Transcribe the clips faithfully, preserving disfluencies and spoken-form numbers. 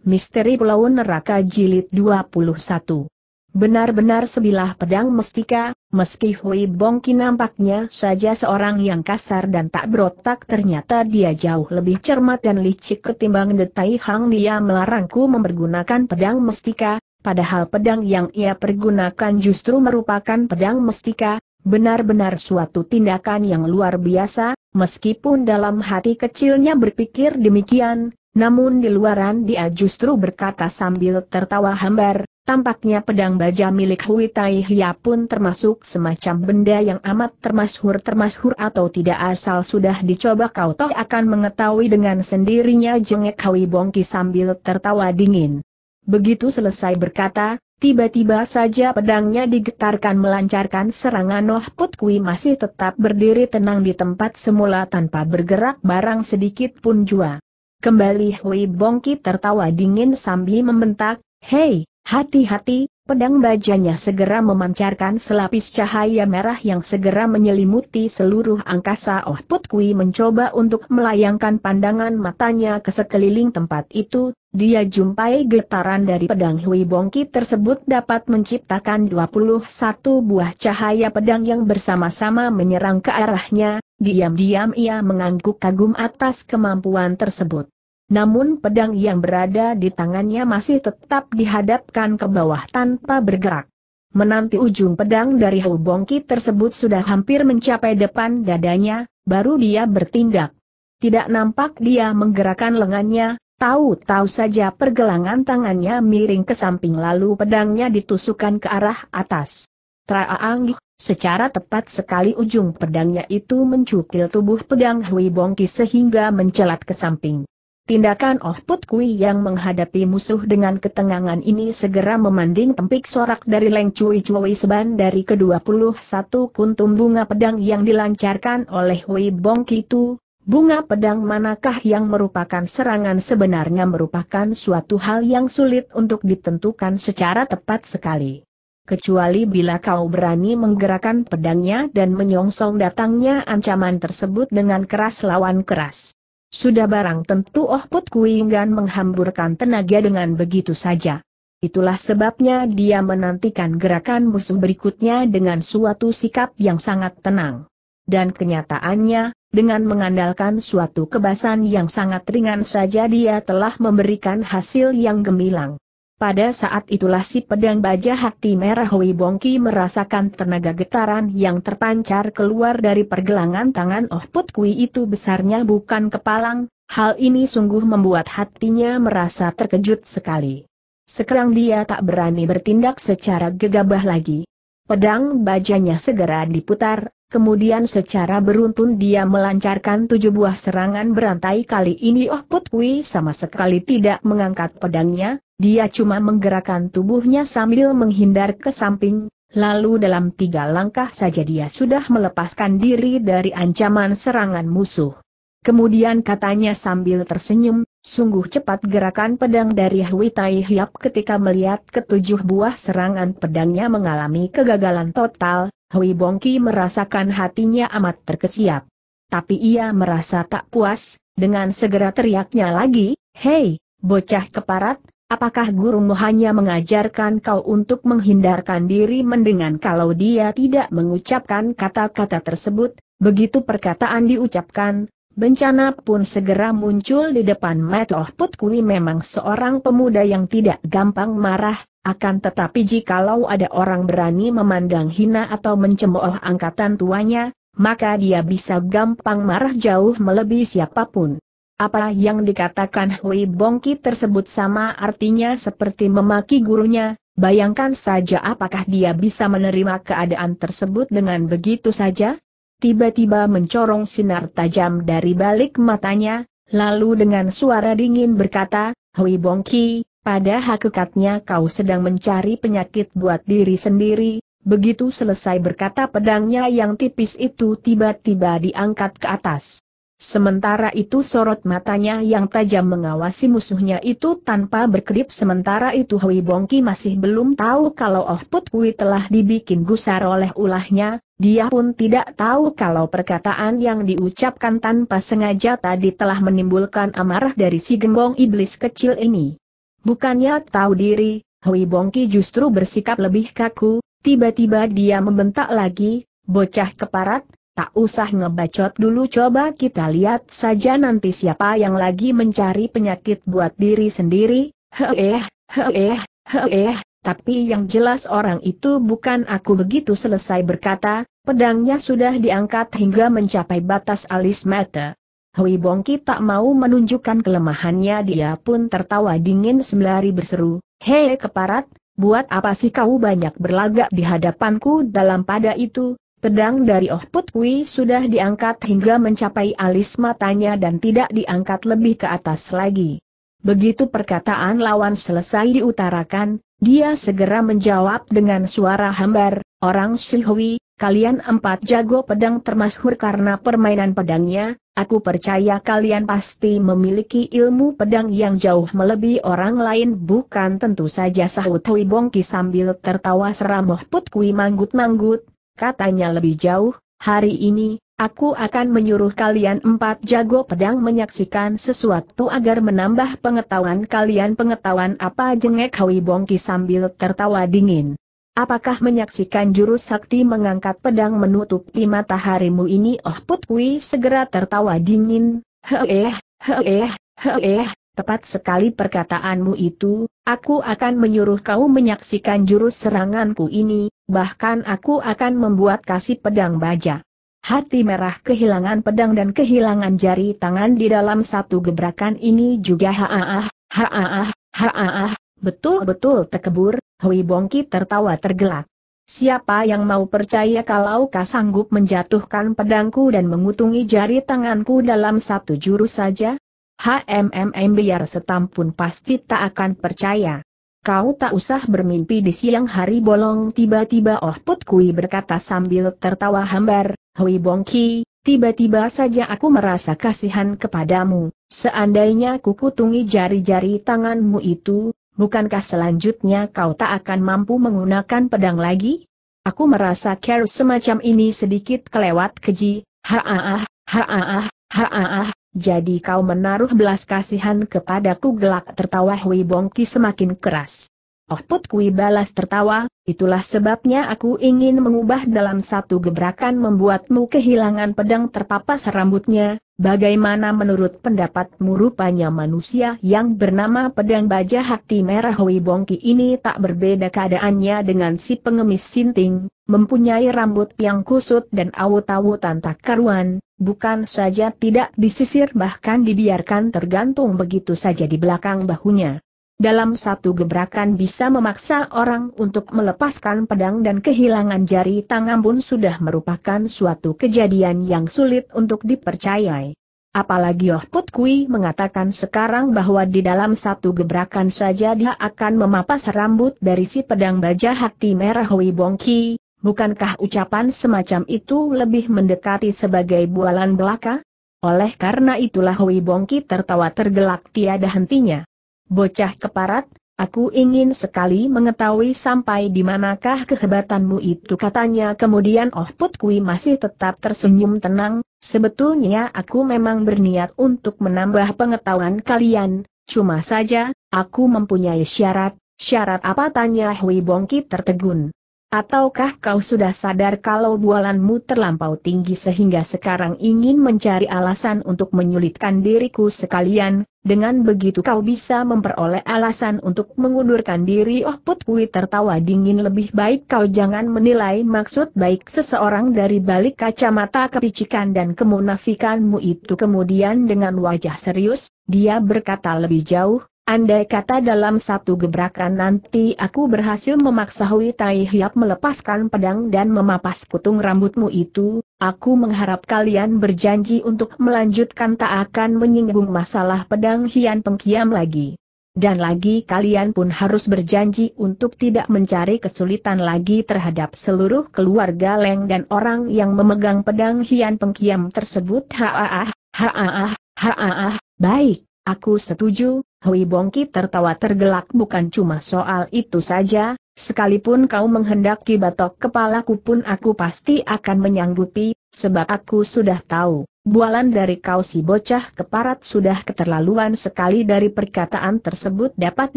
Misteri Pulau Neraka Jilid dua puluh satu. Benar-benar sebilah pedang mestika, meski Hui Bongki nampaknya saja seorang yang kasar dan tak berotak, ternyata dia jauh lebih cermat dan licik ketimbang Detai Hang. Dia melarangku mempergunakan pedang mestika, padahal pedang yang ia pergunakan justru merupakan pedang mestika. Benar-benar suatu tindakan yang luar biasa, meskipun dalam hati kecilnya berpikir demikian. Namun di luaran dia justru berkata sambil tertawa hambar, tampaknya pedang baja milik Hui Tai Hia pun termasuk semacam benda yang amat termasyhur-termasyhur atau tidak, asal sudah dicoba kau toh akan mengetahui dengan sendirinya, jengek Hui Bongki sambil tertawa dingin. Begitu selesai berkata, tiba-tiba saja pedangnya digetarkan melancarkan serangan. Noh Put Kui masih tetap berdiri tenang di tempat semula tanpa bergerak barang sedikit pun jua. Kembali Hui Bongki tertawa dingin sambil membentak, "Hei, hati-hati!" Pedang bajanya segera memancarkan selapis cahaya merah yang segera menyelimuti seluruh angkasa. Oh Put Kui mencoba untuk melayangkan pandangan matanya ke sekeliling tempat itu. Dia jumpai getaran dari pedang Hui Bongki tersebut dapat menciptakan dua puluh satu buah cahaya pedang yang bersama-sama menyerang ke arahnya. Diam-diam ia mengangguk kagum atas kemampuan tersebut. Namun pedang yang berada di tangannya masih tetap dihadapkan ke bawah tanpa bergerak. Menanti ujung pedang dari Hui Bongki tersebut sudah hampir mencapai depan dadanya, baru dia bertindak. Tidak nampak dia menggerakkan lengannya, tahu-tahu saja pergelangan tangannya miring ke samping lalu pedangnya ditusukkan ke arah atas. Traang! Secara tepat sekali ujung pedangnya itu mencukil tubuh pedang Hui Bongki sehingga mencelat ke samping. Tindakan Oh Put Kui yang menghadapi musuh dengan ketenangan ini segera memanding tempik sorak dari Leng Cui Cui Seban dari ke dua puluh satu kuntum bunga pedang yang dilancarkan oleh Hui Bongki itu. Bunga pedang manakah yang merupakan serangan sebenarnya merupakan suatu hal yang sulit untuk ditentukan secara tepat sekali. Kecuali bila kau berani menggerakkan pedangnya dan menyongsong datangnya ancaman tersebut dengan keras lawan keras. Sudah barang tentu Oh Put Kui enggan menghamburkan tenaga dengan begitu saja. Itulah sebabnya dia menantikan gerakan musuh berikutnya dengan suatu sikap yang sangat tenang. Dan kenyataannya, dengan mengandalkan suatu kebasan yang sangat ringan saja dia telah memberikan hasil yang gemilang. Pada saat itulah si pedang baja hati merah Hui Bongki merasakan tenaga getaran yang terpancar keluar dari pergelangan tangan Oh Put Kui itu besarnya bukan kepalang. Hal ini sungguh membuat hatinya merasa terkejut sekali. Sekarang dia tak berani bertindak secara gegabah lagi. Pedang bajanya segera diputar, kemudian secara beruntun dia melancarkan tujuh buah serangan berantai. Kali ini Oh Put Kui sama sekali tidak mengangkat pedangnya. Dia cuma menggerakkan tubuhnya sambil menghindar ke samping, lalu dalam tiga langkah saja dia sudah melepaskan diri dari ancaman serangan musuh. Kemudian katanya sambil tersenyum, sungguh cepat gerakan pedang dari Hui Tai Hiap ketika melihat ketujuh buah serangan pedangnya mengalami kegagalan total. Hui Bongki merasakan hatinya amat terkesiap. Tapi ia merasa tak puas, dengan segera teriaknya lagi, "Hei, bocah keparat! Apakah gurumu hanya mengajarkan kau untuk menghindarkan diri?" Mendengar kalau dia tidak mengucapkan kata-kata tersebut, begitu perkataan diucapkan, bencana pun segera muncul di depan mata Oh Put Kui. Memang seorang pemuda yang tidak gampang marah, akan tetapi jikalau ada orang berani memandang hina atau mencemooh angkatan tuanya, maka dia bisa gampang marah jauh melebihi siapapun. Apa yang dikatakan Hui Bongki tersebut sama artinya seperti memaki gurunya. Bayangkan saja apakah dia bisa menerima keadaan tersebut dengan begitu saja? Tiba-tiba mencorong sinar tajam dari balik matanya, lalu dengan suara dingin berkata, "Hui Bongki, pada hakikatnya kau sedang mencari penyakit buat diri sendiri." Begitu selesai berkata, pedangnya yang tipis itu tiba-tiba diangkat ke atas. Sementara itu sorot matanya yang tajam mengawasi musuhnya itu tanpa berkedip. Sementara itu Hui Bongki masih belum tahu kalau Oh Put Kui telah dibikin gusar oleh ulahnya. Dia pun tidak tahu kalau perkataan yang diucapkan tanpa sengaja tadi telah menimbulkan amarah dari si gembong iblis kecil ini. Bukannya tahu diri, Hui Bongki justru bersikap lebih kaku, tiba-tiba dia membentak lagi, "Bocah keparat, tak usah ngebacot dulu, coba kita lihat saja nanti siapa yang lagi mencari penyakit buat diri sendiri." Heeh, heeh, heeh, tapi yang jelas orang itu bukan aku. Begitu selesai berkata, pedangnya sudah diangkat hingga mencapai batas alis mata. Hui Bongki tak mau menunjukkan kelemahannya, dia pun tertawa dingin sembari berseru, "Hei keparat, buat apa sih kau banyak berlagak di hadapanku?" Dalam pada itu, pedang dari Oh Put Kui sudah diangkat hingga mencapai alis matanya dan tidak diangkat lebih ke atas lagi. Begitu perkataan lawan selesai diutarakan, dia segera menjawab dengan suara hambar, "Orang Sihui, kalian empat jago pedang termasyhur karena permainan pedangnya. Aku percaya kalian pasti memiliki ilmu pedang yang jauh melebihi orang lain, bukan?" "Tentu saja," sahut Hui Bongki sambil tertawa seram. "Oh Put Kui manggut-manggut," katanya lebih jauh, "hari ini, aku akan menyuruh kalian empat jago pedang menyaksikan sesuatu agar menambah pengetahuan kalian." "Pengetahuan apa?" jengek Hui Bongki sambil tertawa dingin. "Apakah menyaksikan jurus sakti mengangkat pedang menutupi mataharimu ini?" Oh Put Kui segera tertawa dingin, "Heeh, heeh, heeh, tepat sekali perkataanmu itu, aku akan menyuruh kau menyaksikan jurus seranganku ini, bahkan aku akan membuat kasih pedang baja." Hati merah kehilangan pedang dan kehilangan jari tangan di dalam satu gebrakan ini juga. "Haah, haah, haah, betul-betul tekebur." Hui Bongki tertawa tergelak. "Siapa yang mau percaya kalau kau sanggup menjatuhkan pedangku dan mengutungi jari tanganku dalam satu jurus saja? Hmm, biar setam pun pasti tak akan percaya. Kau tak usah bermimpi di siang hari bolong." Tiba-tiba Oh Put Kui berkata sambil tertawa hambar, "Hui Bongki, tiba-tiba saja aku merasa kasihan kepadamu. Seandainya ku kutungi jari-jari tanganmu itu, bukankah selanjutnya kau tak akan mampu menggunakan pedang lagi?" "Aku merasa care semacam ini sedikit kelewat keji." "Haah, haah, haah, jadi kau menaruh belas kasihan kepadaku?" Gelak tertawa Hui Bongki semakin keras. Oh Put Kui balas tertawa, "Itulah sebabnya aku ingin mengubah dalam satu gebrakan membuatmu kehilangan pedang." Terpapas rambutnya, "Bagaimana menurut pendapatmu?" Rupanya manusia yang bernama Pedang Baja hati merah Hui Bongki ini tak berbeda keadaannya dengan si pengemis sinting, mempunyai rambut yang kusut dan awut-awutan tak karuan, bukan saja tidak disisir bahkan dibiarkan tergantung begitu saja di belakang bahunya. Dalam satu gebrakan bisa memaksa orang untuk melepaskan pedang dan kehilangan jari tangan pun sudah merupakan suatu kejadian yang sulit untuk dipercayai. Apalagi Oh Put Kui mengatakan sekarang bahwa di dalam satu gebrakan saja dia akan memapas rambut dari si Pedang Baja hati merah Hui Bongki. Bukankah ucapan semacam itu lebih mendekati sebagai bualan belaka? Oleh karena itulah Hui Bongki tertawa tergelak tiada hentinya. "Bocah keparat, aku ingin sekali mengetahui sampai di manakah kehebatanmu itu," katanya kemudian. Oh Put Kui masih tetap tersenyum tenang, "Sebetulnya aku memang berniat untuk menambah pengetahuan kalian, cuma saja, aku mempunyai syarat." "Syarat apa?" tanya Hui Bongki tertegun. "Ataukah kau sudah sadar kalau bualanmu terlampau tinggi sehingga sekarang ingin mencari alasan untuk menyulitkan diriku sekalian? Dengan begitu kau bisa memperoleh alasan untuk mengundurkan diri." Oh Put Kui tertawa dingin, "Lebih baik kau jangan menilai maksud baik seseorang dari balik kacamata kepicikan dan kemunafikanmu itu." Kemudian dengan wajah serius, dia berkata lebih jauh, "Andai kata dalam satu gebrakan nanti aku berhasil memaksa Hui Tai Hiap melepaskan pedang dan memapas kutung rambutmu itu, aku mengharap kalian berjanji untuk melanjutkan tak akan menyinggung masalah pedang Hian Pengkiam lagi. Dan lagi kalian pun harus berjanji untuk tidak mencari kesulitan lagi terhadap seluruh keluarga Leng dan orang yang memegang pedang Hian Pengkiam tersebut." "Haah, haah, haah, baik, aku setuju." Hui Bongki tertawa tergelak, "Bukan cuma soal itu saja, sekalipun kau menghendaki batok kepalaku pun aku pasti akan menyanggupi, sebab aku sudah tahu. Bualan dari kau si bocah keparat sudah keterlaluan sekali. Dari perkataan tersebut dapat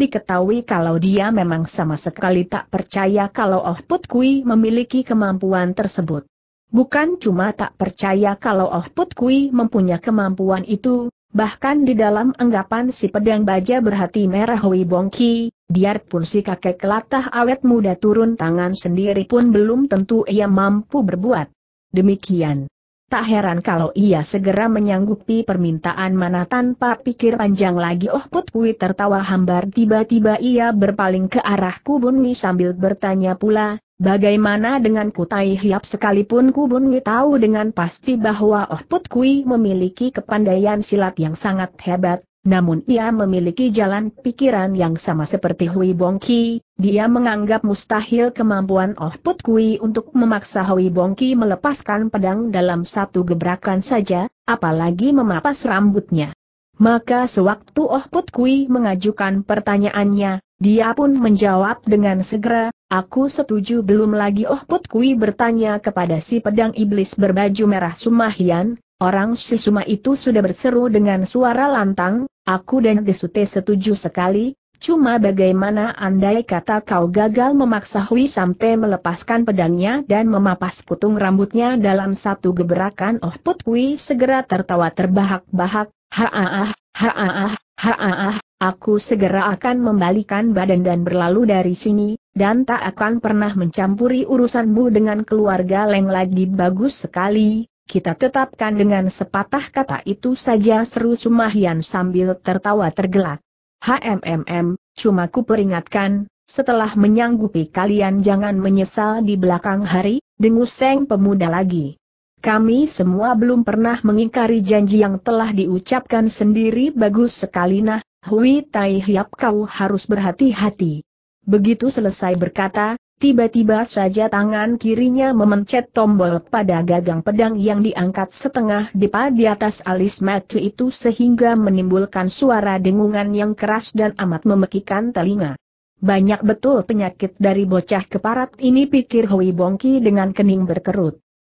diketahui kalau dia memang sama sekali tak percaya kalau Oh Put Kui memiliki kemampuan tersebut. Bukan cuma tak percaya kalau Oh Put Kui mempunyai kemampuan itu, bahkan di dalam anggapan si pedang baja berhati merah Hui Bong Ki, biarpun si kakek kelatah awet muda turun tangan sendiri pun belum tentu ia mampu berbuat demikian. Tak heran kalau ia segera menyanggupi permintaan Mana. Tanpa pikir panjang lagi Oh Put Kui tertawa hambar. Tiba-tiba ia berpaling ke arah Kubun Wi sambil bertanya pula, bagaimana dengan Kutai Hiap? Sekalipun Kubun Wi tahu dengan pasti bahwa Oh Put Kui memiliki kepandaian silat yang sangat hebat, namun ia memiliki jalan pikiran yang sama seperti Hui Bong Ki. Dia menganggap mustahil kemampuan Oh Put Kui untuk memaksa Hui Bong Ki melepaskan pedang dalam satu gebrakan saja, apalagi memapas rambutnya. Maka sewaktu Oh Put Kui mengajukan pertanyaannya, dia pun menjawab dengan segera, aku setuju. Belum lagi Oh Put Kui bertanya kepada si pedang iblis berbaju merah Sumahian, orang si Suma itu sudah berseru dengan suara lantang, aku dan Gesute setuju sekali. Cuma bagaimana andai kata kau gagal memaksa Hui Samte melepaskan pedangnya dan memapas kutung rambutnya dalam satu gebrakan? Oh Put Kui segera tertawa terbahak-bahak, haaah, haaah, haaah, aku segera akan membalikan badan dan berlalu dari sini, dan tak akan pernah mencampuri urusanmu dengan keluarga Leng lagi. Bagus sekali, kita tetapkan dengan sepatah kata itu saja, seru Sumahian sambil tertawa tergelak. HMMM, cuma ku peringatkan, setelah menyanggupi kalian jangan menyesal di belakang hari. Dengus Seng Pemuda lagi. Kami semua belum pernah mengingkari janji yang telah diucapkan sendiri. Bagus sekali. Nah, Hui Tai Hiap, kau harus berhati-hati. Begitu selesai berkata, tiba-tiba saja tangan kirinya memencet tombol pada gagang pedang yang diangkat setengah depa di atas alis matu itu sehingga menimbulkan suara dengungan yang keras dan amat memekikan telinga. Banyak betul penyakit dari bocah keparat ini, pikir Hui Bong Ki dengan kening berkerut.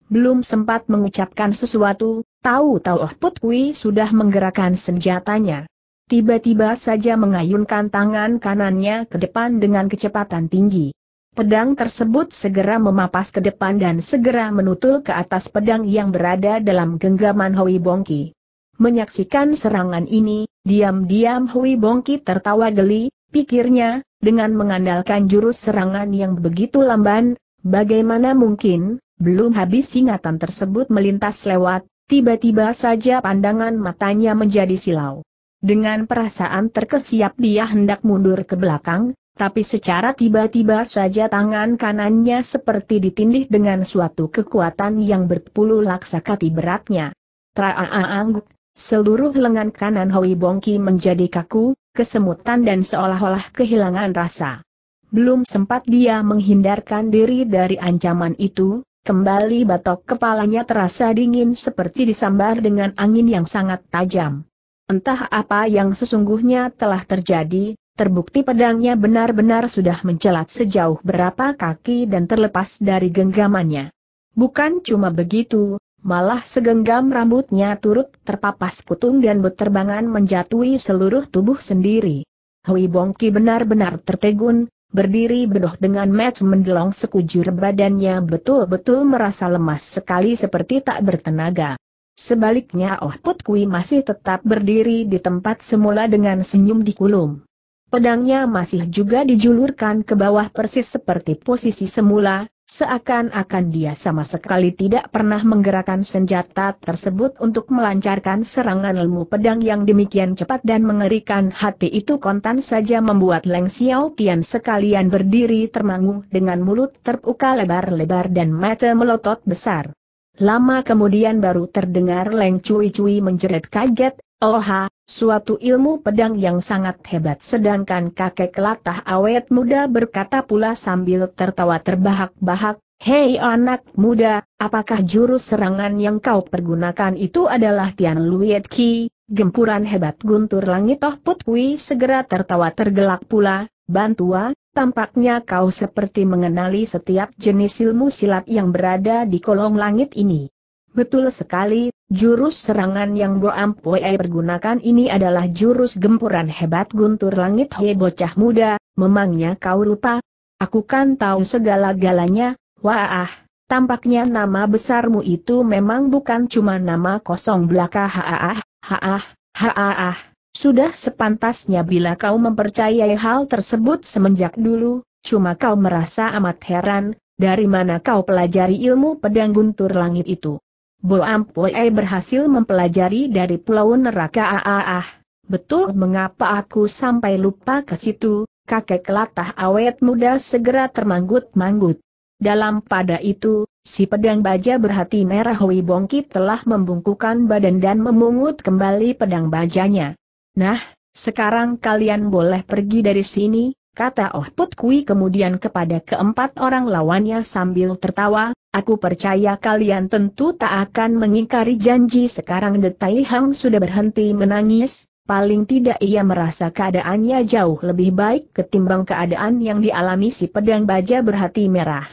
Belum sempat mengucapkan sesuatu, tahu-tahu Oh Put Kui sudah menggerakkan senjatanya. Tiba-tiba saja mengayunkan tangan kanannya ke depan dengan kecepatan tinggi. Pedang tersebut segera memapas ke depan dan segera menutul ke atas pedang yang berada dalam genggaman Hui Bong Ki. Menyaksikan serangan ini, diam-diam Hui Bong Ki tertawa geli, pikirnya, dengan mengandalkan jurus serangan yang begitu lamban, bagaimana mungkin? Belum habis ingatan tersebut melintas lewat, tiba-tiba saja pandangan matanya menjadi silau. Dengan perasaan terkesiap dia hendak mundur ke belakang, tapi secara tiba-tiba saja tangan kanannya seperti ditindih dengan suatu kekuatan yang berpuluh laksa kati beratnya. Traaang, seluruh lengan kanan Hui Bong Ki menjadi kaku, kesemutan dan seolah-olah kehilangan rasa. Belum sempat dia menghindarkan diri dari ancaman itu, kembali batok kepalanya terasa dingin seperti disambar dengan angin yang sangat tajam. Entah apa yang sesungguhnya telah terjadi, terbukti pedangnya benar-benar sudah mencelat sejauh berapa kaki dan terlepas dari genggamannya. Bukan cuma begitu, malah segenggam rambutnya turut terpapas kutung dan beterbangan menjatuhi seluruh tubuh sendiri. Hui Bong Ki benar-benar tertegun, berdiri bedoh dengan mata mendelong. Sekujur badannya betul-betul merasa lemas sekali seperti tak bertenaga. Sebaliknya Oh Put Kui masih tetap berdiri di tempat semula dengan senyum dikulum. Pedangnya masih juga dijulurkan ke bawah persis seperti posisi semula, seakan-akan dia sama sekali tidak pernah menggerakkan senjata tersebut untuk melancarkan serangan. Ilmu pedang yang demikian cepat dan mengerikan hati itu kontan saja membuat Leng Xiao Tian sekalian berdiri termangu dengan mulut terbuka lebar-lebar dan mata melotot besar. Lama kemudian baru terdengar Leng Cui-Cui menjerit kaget, "Oha, suatu ilmu pedang yang sangat hebat." Sedangkan kakek kelatah awet muda berkata pula sambil tertawa terbahak-bahak, "Hei anak muda, apakah jurus serangan yang kau pergunakan itu adalah Tian Luet Ki, gempuran hebat guntur langit?" Oh Put Kui segera tertawa tergelak pula, "Bantua, tampaknya kau seperti mengenali setiap jenis ilmu silat yang berada di kolong langit ini. Betul sekali, jurus serangan yang Bo Ampue pergunakan ini adalah jurus gempuran hebat Guntur Langit. Hei bocah muda, memangnya kau lupa? Aku kan tahu segala-galanya. Wah, tampaknya nama besarmu itu memang bukan cuma nama kosong belaka. Haah, haah, haah. Sudah sepantasnya bila kau mempercayai hal tersebut semenjak dulu, cuma kau merasa amat heran, dari mana kau pelajari ilmu pedang Guntur Langit itu. Bo Ampue berhasil mempelajari dari Pulau Neraka. Aah, betul, mengapa aku sampai lupa ke situ? Kakek latah awet muda segera termanggut-manggut. Dalam pada itu, si pedang baja berhati merah Hui Bongki telah membungkukkan badan dan memungut kembali pedang bajanya. Nah, sekarang kalian boleh pergi dari sini, kata Oh Put Kui kemudian kepada keempat orang lawannya sambil tertawa. Aku percaya kalian tentu tak akan mengingkari janji. Sekarang De Tai Hang sudah berhenti menangis. Paling tidak ia merasa keadaannya jauh lebih baik ketimbang keadaan yang dialami si pedang baja berhati merah.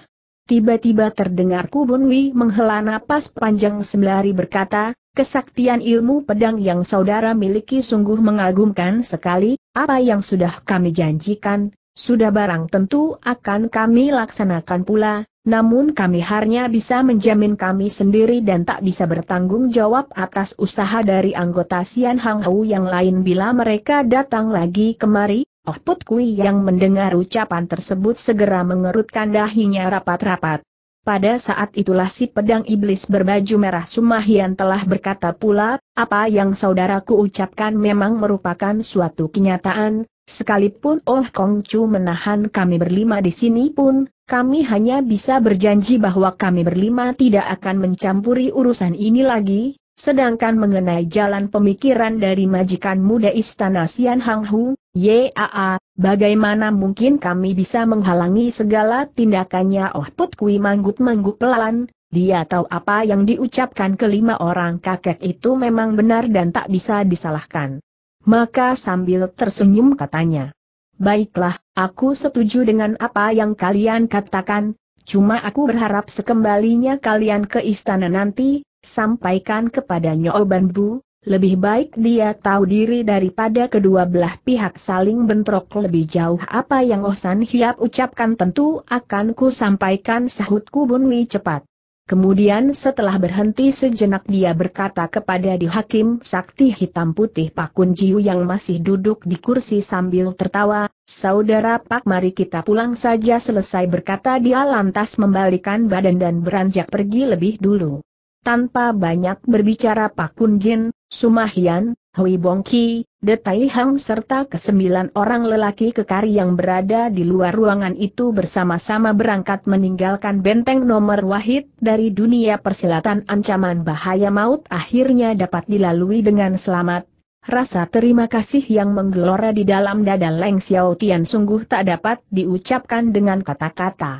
Tiba-tiba terdengar Kubun Wi menghela napas panjang sembari berkata, kesaktian ilmu pedang yang saudara miliki sungguh mengagumkan sekali, apa yang sudah kami janjikan, sudah barang tentu akan kami laksanakan pula, namun kami hanya bisa menjamin kami sendiri dan tak bisa bertanggung jawab atas usaha dari anggota Sian Hang Hau yang lain bila mereka datang lagi kemari. Oh Put Kui yang mendengar ucapan tersebut segera mengerutkan dahinya rapat-rapat. Pada saat itulah si pedang iblis berbaju merah Sumahian telah berkata pula, apa yang saudaraku ucapkan memang merupakan suatu kenyataan. Sekalipun Oh Kong Chu menahan kami berlima di sini pun, kami hanya bisa berjanji bahwa kami berlima tidak akan mencampuri urusan ini lagi, sedangkan mengenai jalan pemikiran dari majikan muda istana Sian Hang Hu, yaa, bagaimana mungkin kami bisa menghalangi segala tindakannya? Oh Put Kui manggut-manggut pelan, dia tahu apa yang diucapkan kelima orang kakek itu memang benar dan tak bisa disalahkan. Maka sambil tersenyum katanya, baiklah, aku setuju dengan apa yang kalian katakan, cuma aku berharap sekembalinya kalian ke istana nanti, sampaikan kepada Nyo Banbu, lebih baik dia tahu diri daripada kedua belah pihak saling bentrok lebih jauh. Apa yang Oh San Hiap ucapkan tentu akan ku sampaikan, sahut Kubun Wi cepat. Kemudian setelah berhenti sejenak dia berkata kepada Di Hakim Sakti Hitam Putih Pak Kun Jiu yang masih duduk di kursi sambil tertawa, saudara Pak, mari kita pulang saja. Selesai berkata dia lantas membalikan badan dan beranjak pergi lebih dulu. Tanpa banyak berbicara Pak Kun Jin, Sumahian, Hui Bongki, De Tai Hang serta kesembilan orang lelaki kekar yang berada di luar ruangan itu bersama-sama berangkat meninggalkan benteng nomor wahid dari dunia persilatan. Ancaman bahaya maut akhirnya dapat dilalui dengan selamat. Rasa terima kasih yang menggelora di dalam dada Leng Xiao Tian sungguh tak dapat diucapkan dengan kata-kata.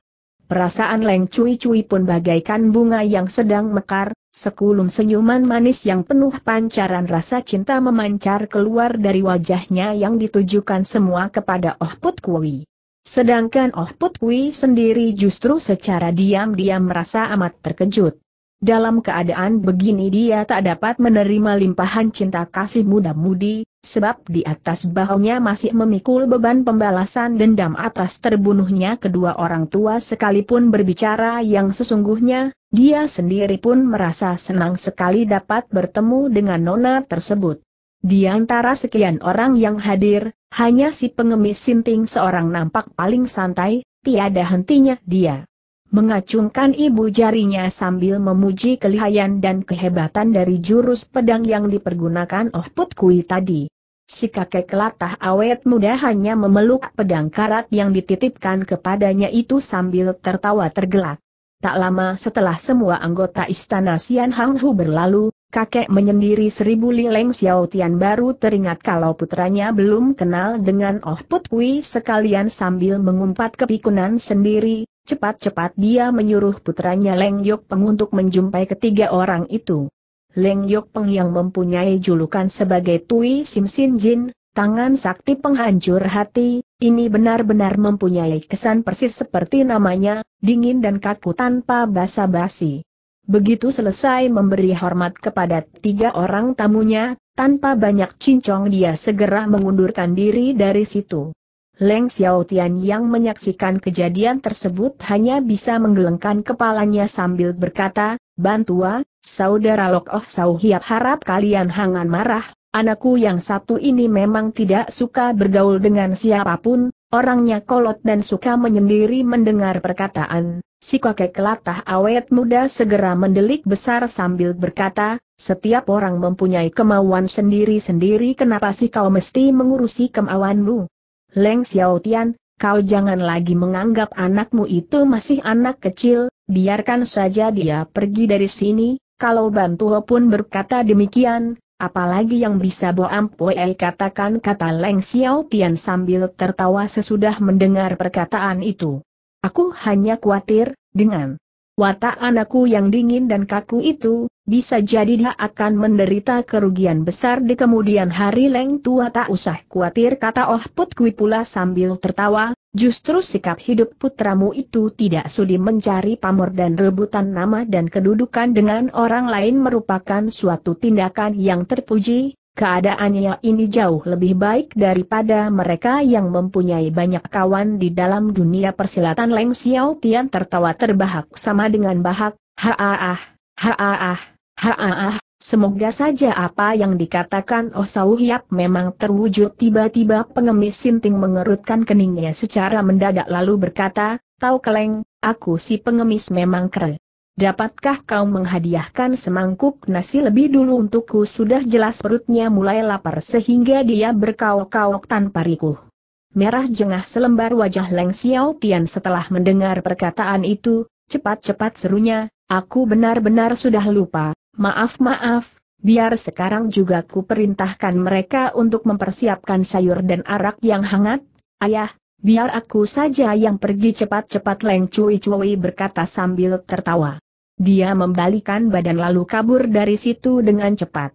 Perasaan Leng Cui Cui pun bagaikan bunga yang sedang mekar. Sekulum senyuman manis yang penuh pancaran rasa cinta memancar keluar dari wajahnya yang ditujukan semua kepada Oh Put Kui. Sedangkan Oh Put Kui sendiri justru secara diam-diam merasa amat terkejut. Dalam keadaan begini dia tak dapat menerima limpahan cinta kasih muda-mudi, sebab di atas bahunya masih memikul beban pembalasan dendam atas terbunuhnya kedua orang tua. Sekalipun berbicara yang sesungguhnya, dia sendiri pun merasa senang sekali dapat bertemu dengan nona tersebut. Di antara sekian orang yang hadir, hanya si pengemis Sinting seorang nampak paling santai, tiada hentinya dia mengacungkan ibu jarinya sambil memuji kelihayan dan kehebatan dari jurus pedang yang dipergunakan Oh Put Kui tadi. Si kakek latah awet muda hanya memeluk pedang karat yang dititipkan kepadanya itu sambil tertawa tergelak. Tak lama setelah semua anggota istana Sian Hang Hu berlalu, kakek menyendiri seribu li Leng Xiao Tian baru teringat kalau putranya belum kenal dengan Oh Put Kui. Sekalian sambil mengumpat kepikunan sendiri, cepat-cepat dia menyuruh putranya Leng Yok Peng untuk menjumpai ketiga orang itu. Leng Yok Peng yang mempunyai julukan sebagai Tui Sim Sin Jin, tangan sakti penghancur hati, ini benar-benar mempunyai kesan persis seperti namanya, dingin dan kaku tanpa basa-basi. Begitu selesai memberi hormat kepada tiga orang tamunya, tanpa banyak cincong dia segera mengundurkan diri dari situ. Leng Xiaotian yang menyaksikan kejadian tersebut hanya bisa menggelengkan kepalanya sambil berkata, "Bantua, Saudara Lok Oh Sau Hiap harap kalian hangan marah, anakku yang satu ini memang tidak suka bergaul dengan siapapun, orangnya kolot dan suka menyendiri." Mendengar perkataan, si kakek kelatah awet muda segera mendelik besar sambil berkata, "Setiap orang mempunyai kemauan sendiri-sendiri, kenapa sih kau mesti mengurusi kemauanmu? Leng Xiaotian, kau jangan lagi menganggap anakmu itu masih anak kecil, biarkan saja dia pergi dari sini." Kalau Bantua pun berkata demikian, apalagi yang bisa Bo Ampue katakan, kata Leng Xiaotian sambil tertawa sesudah mendengar perkataan itu. "Aku hanya khawatir, dengan watak anakku yang dingin dan kaku itu, bisa jadi dia akan menderita kerugian besar di kemudian hari." "Leng tua tak usah khawatir," kata Oh Put Kui pula sambil tertawa, "justru sikap hidup putramu itu tidak sudi mencari pamor dan rebutan nama dan kedudukan dengan orang lain merupakan suatu tindakan yang terpuji. Keadaannya ini jauh lebih baik daripada mereka yang mempunyai banyak kawan di dalam dunia persilatan." Leng Xiaotian tertawa terbahak sama dengan bahak, "Haaah, haaah, haaah, semoga saja apa yang dikatakan Oh Sau Hiap memang terwujud." Tiba-tiba pengemis sinting mengerutkan keningnya secara mendadak lalu berkata, "Tahu Keleng, aku si pengemis memang keren. Dapatkah kau menghadiahkan semangkuk nasi lebih dulu untukku?" Sudah jelas perutnya mulai lapar sehingga dia berkaok-kaok tanpa rikuh. Merah jengah selembar wajah Leng Xiaotian setelah mendengar perkataan itu, cepat-cepat serunya, "Aku benar-benar sudah lupa, maaf-maaf, biar sekarang juga ku perintahkan mereka untuk mempersiapkan sayur dan arak yang hangat, ayah. Biar aku saja yang pergi." "Cepat-cepat," Leng Cui Cui berkata sambil tertawa. Dia membalikan badan lalu kabur dari situ dengan cepat.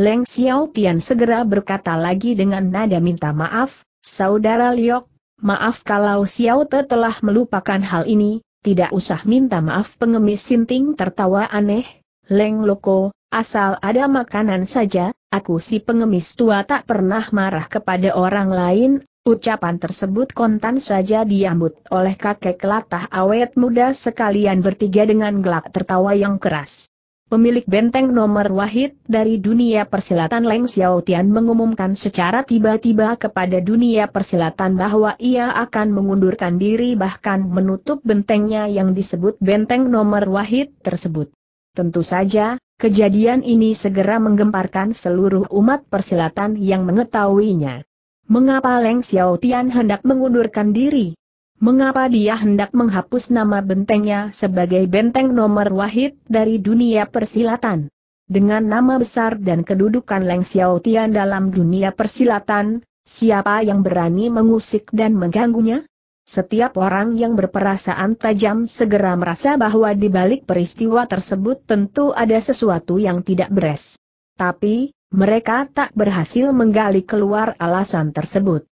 Leng Xiaotian segera berkata lagi dengan nada minta maaf, "Saudara Liok, maaf kalau Xiaote telah melupakan hal ini." "Tidak usah minta maaf," pengemis sinting tertawa aneh. "Leng Loko, asal ada makanan saja, aku si pengemis tua tak pernah marah kepada orang lain." Ucapan tersebut kontan saja diambut oleh kakek kelatah awet muda sekalian bertiga dengan gelak tertawa yang keras. Pemilik benteng nomor wahid dari dunia persilatan Leng Xiaotian mengumumkan secara tiba-tiba kepada dunia persilatan bahwa ia akan mengundurkan diri bahkan menutup bentengnya yang disebut benteng nomor wahid tersebut. Tentu saja, kejadian ini segera menggemparkan seluruh umat persilatan yang mengetahuinya. Mengapa Leng Xiaotian hendak mengundurkan diri? Mengapa dia hendak menghapus nama bentengnya sebagai benteng nomor wahid dari dunia persilatan? Dengan nama besar dan kedudukan Leng Xiaotian dalam dunia persilatan, siapa yang berani mengusik dan mengganggunya? Setiap orang yang berperasaan tajam segera merasa bahwa di balik peristiwa tersebut tentu ada sesuatu yang tidak beres. Tapi mereka tak berhasil menggali keluar alasan tersebut.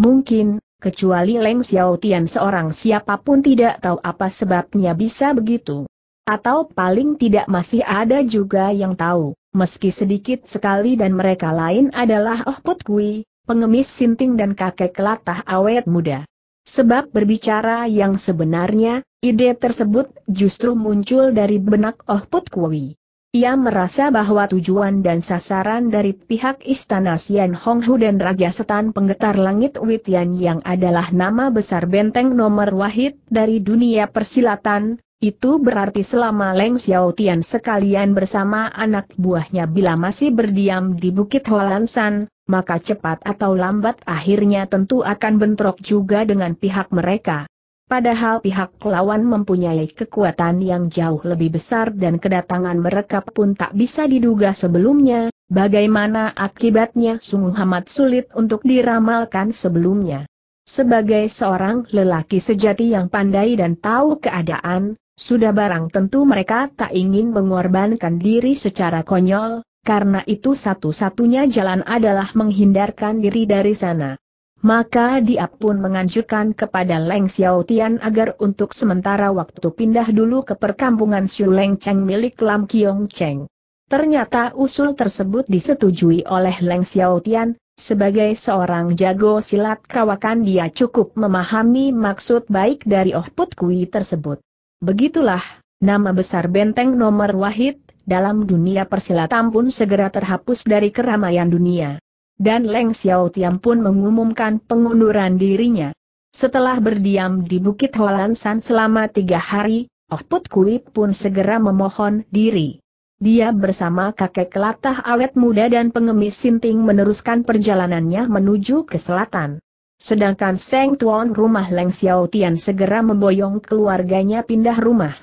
Mungkin, kecuali Leng Xiaotian seorang siapapun tidak tahu apa sebabnya bisa begitu. Atau paling tidak masih ada juga yang tahu, meski sedikit sekali, dan mereka lain adalah Oh Put Kui, pengemis sinting dan kakek kelatah awet muda. Sebab berbicara yang sebenarnya, ide tersebut justru muncul dari benak Oh Put Kui. Ia merasa bahwa tujuan dan sasaran dari pihak Istana Xian Honghu dan Raja Setan Penggetar Langit Witian yang adalah nama besar benteng nomor wahid dari dunia persilatan, itu berarti selama Leng Xiaotian sekalian bersama anak buahnya bila masih berdiam di Bukit Holansan, maka cepat atau lambat akhirnya tentu akan bentrok juga dengan pihak mereka. Padahal pihak lawan mempunyai kekuatan yang jauh lebih besar dan kedatangan mereka pun tak bisa diduga sebelumnya, bagaimana akibatnya sungguh amat sulit untuk diramalkan sebelumnya. Sebagai seorang lelaki sejati yang pandai dan tahu keadaan, sudah barang tentu mereka tak ingin mengorbankan diri secara konyol, karena itu satu-satunya jalan adalah menghindarkan diri dari sana. Maka dia pun menganjurkan kepada Leng Xiaotian agar untuk sementara waktu pindah dulu ke perkampungan Shuleng Cheng milik Lam Kiong Cheng. Ternyata usul tersebut disetujui oleh Leng Xiaotian. Sebagai seorang jago silat kawakan, dia cukup memahami maksud baik dari Oh Put Kui tersebut. Begitulah, nama besar benteng nomor wahid dalam dunia persilatan pun segera terhapus dari keramaian dunia. Dan Leng Xiaotian pun mengumumkan pengunduran dirinya. Setelah berdiam di Bukit Holansan selama tiga hari, Oh Put Kui pun segera memohon diri. Dia bersama kakek kelatah awet muda dan pengemis sinting meneruskan perjalanannya menuju ke selatan. Sedangkan Seng Tuan rumah Leng Xiaotian segera memboyong keluarganya pindah rumah.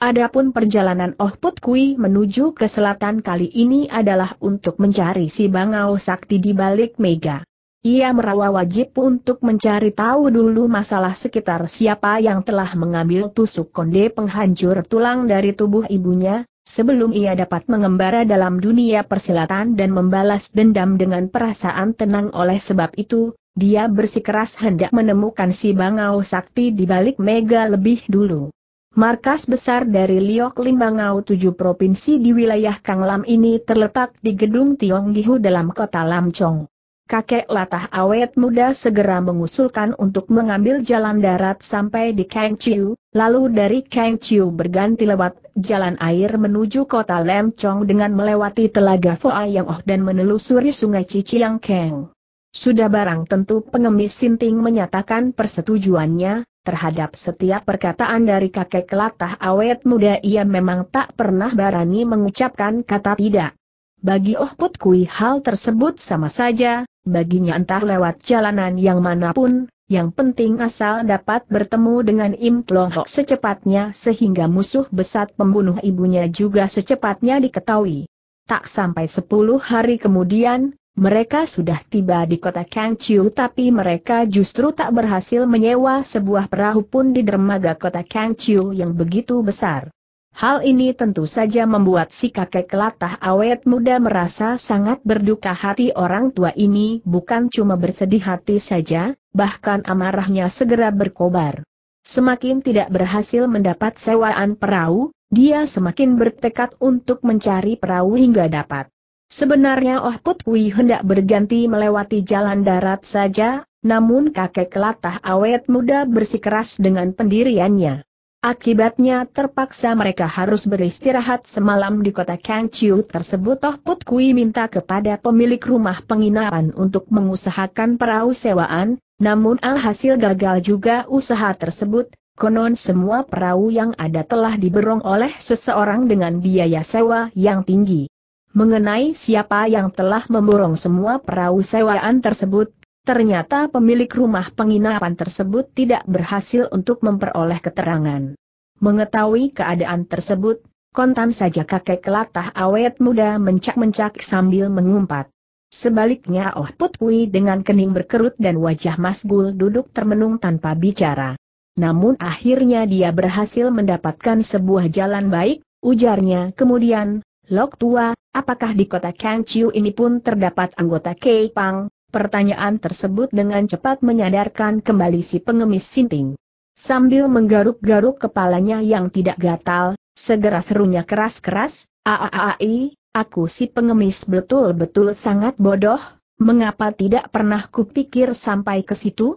Adapun perjalanan Oh Put Kui menuju ke selatan kali ini adalah untuk mencari si Bangau Sakti di balik mega. Ia merawa wajib untuk mencari tahu dulu masalah sekitar siapa yang telah mengambil tusuk konde penghancur tulang dari tubuh ibunya, sebelum ia dapat mengembara dalam dunia persilatan dan membalas dendam dengan perasaan tenang. Oleh sebab itu, dia bersikeras hendak menemukan si Bangau Sakti di balik mega lebih dulu. Markas besar dari Liok Limbangau tujuh provinsi di wilayah Kang Lam ini terletak di Gedung Tionggihu dalam kota Lamchong. Kakek latah awet muda segera mengusulkan untuk mengambil jalan darat sampai di Kangchiu, lalu dari Kangchiu berganti lewat jalan air menuju kota Lamchong dengan melewati Telaga Foayang Oh dan menelusuri Sungai Ciciang Keng. Sudah barang tentu pengemis sinting menyatakan persetujuannya terhadap setiap perkataan dari kakek kelatah awet muda. Ia memang tak pernah berani mengucapkan kata tidak. Bagi Oh Put Kui hal tersebut sama saja, baginya entah lewat jalanan yang manapun, yang penting asal dapat bertemu dengan Im Tlo Ho secepatnya sehingga musuh besar pembunuh ibunya juga secepatnya diketahui. Tak sampai sepuluh hari kemudian, mereka sudah tiba di kota Kangchiu, tapi mereka justru tak berhasil menyewa sebuah perahu pun di dermaga kota Kangchiu yang begitu besar. Hal ini tentu saja membuat si kakek kelatah awet muda merasa sangat berduka hati. Orang tua ini bukan cuma bersedih hati saja, bahkan amarahnya segera berkobar. Semakin tidak berhasil mendapat sewaan perahu, dia semakin bertekad untuk mencari perahu hingga dapat. Sebenarnya Oh Put Kui hendak berganti melewati jalan darat saja, namun kakek kelatah awet muda bersikeras dengan pendiriannya. Akibatnya terpaksa mereka harus beristirahat semalam di kota Kangchiu tersebut. Oh Put Kui minta kepada pemilik rumah penginapan untuk mengusahakan perahu sewaan, namun alhasil gagal juga usaha tersebut. Konon semua perahu yang ada telah diborong oleh seseorang dengan biaya sewa yang tinggi. Mengenai siapa yang telah memborong semua perahu sewaan tersebut, ternyata pemilik rumah penginapan tersebut tidak berhasil untuk memperoleh keterangan. Mengetahui keadaan tersebut, kontan saja kakek kelatah awet muda mencak-mencak sambil mengumpat. Sebaliknya Oh Put Kui dengan kening berkerut dan wajah masgul duduk termenung tanpa bicara. Namun akhirnya dia berhasil mendapatkan sebuah jalan baik, ujarnya kemudian, "Lok tua, apakah di kota Kangchiu ini pun terdapat anggota Kei Pang?" Pertanyaan tersebut dengan cepat menyadarkan kembali si pengemis sinting. Sambil menggaruk-garuk kepalanya yang tidak gatal, segera serunya keras-keras, "Aaai, aku si pengemis betul-betul sangat bodoh, mengapa tidak pernah kupikir sampai ke situ?